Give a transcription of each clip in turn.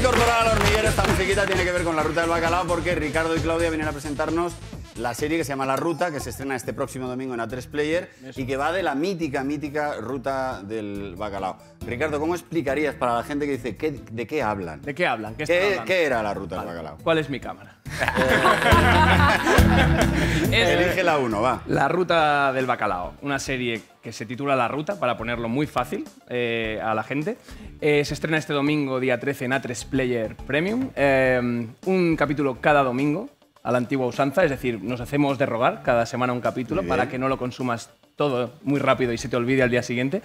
Víctor Corral, al hormiguero. Esta musiquita tiene que ver con La Ruta del Bacalao porque Ricardo y Claudia vienen a presentarnos la serie que se llama La Ruta, que se estrena este próximo domingo en ATRESplayer y que va de la mítica Ruta del Bacalao. Ricardo, ¿cómo explicarías para la gente que dice de qué hablan? ¿De qué hablan? ¿Qué era La Ruta del Bacalao? ¿Cuál es mi cámara? Elige la 1, va. La Ruta del Bacalao, una serie que se titula La Ruta, para ponerlo muy fácil a la gente. Se estrena este domingo, día 13, en ATRESplayer Premium. Un capítulo cada domingo, a la antigua usanza, es decir, nos hacemos de rogar cada semana un capítulo para que no lo consumas todo muy rápido y se te olvide al día siguiente.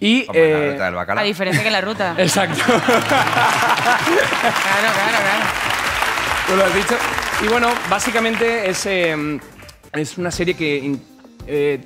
Y, como en La Ruta del Bacalao. A diferencia que en La Ruta. Exacto. Claro. Tú lo has dicho. Y bueno, básicamente es una serie que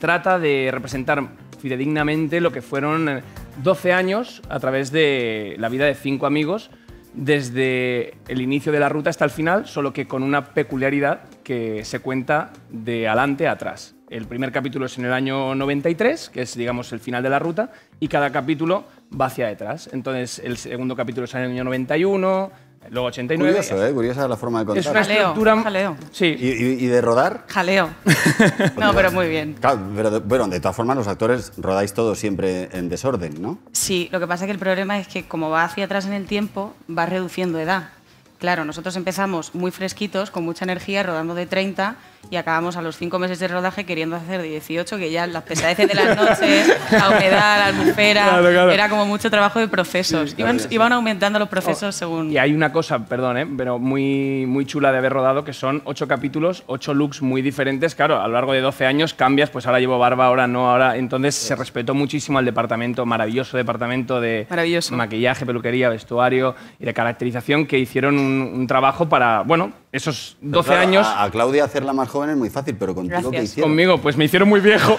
trata de representar fidedignamente lo que fueron 12 años a través de la vida de 5 amigos desde el inicio de la ruta hasta el final, solo que con una peculiaridad que se cuenta de adelante a atrás. El primer capítulo es en el año 93, que es, digamos, el final de la ruta, y cada capítulo va hacia atrás. Entonces, el segundo capítulo es en el año 91, luego 89... Curioso, curiosa la forma de contar. Es una estructura... Jaleo. Sí. ¿Y de rodar? Jaleo. No, pero muy bien. Claro, pero bueno, de todas formas, los actores rodáis todo siempre en desorden, ¿no? Sí, lo que pasa es que el problema es que, como va hacia atrás en el tiempo, va reduciendo edad. Claro, nosotros empezamos muy fresquitos, con mucha energía, rodando de 30 y acabamos a los 5 meses de rodaje queriendo hacer de 18, que ya las pesadeces de las noches, la humedad, la albufera, claro. Era como mucho trabajo de procesos. Sí, claro, iban aumentando los procesos según... Y hay una cosa, perdón, pero muy chula de haber rodado, que son 8 capítulos, 8 looks muy diferentes. Claro, a lo largo de 12 años cambias, pues ahora llevo barba, ahora no, ahora... Entonces se respetó muchísimo el departamento, maravilloso departamento de maquillaje, peluquería, vestuario y de caracterización que hicieron un trabajo para, bueno, esos 12 años... A Claudia hacerla más joven es muy fácil, pero contigo, ¿qué hicieron? Conmigo, pues me hicieron muy viejo.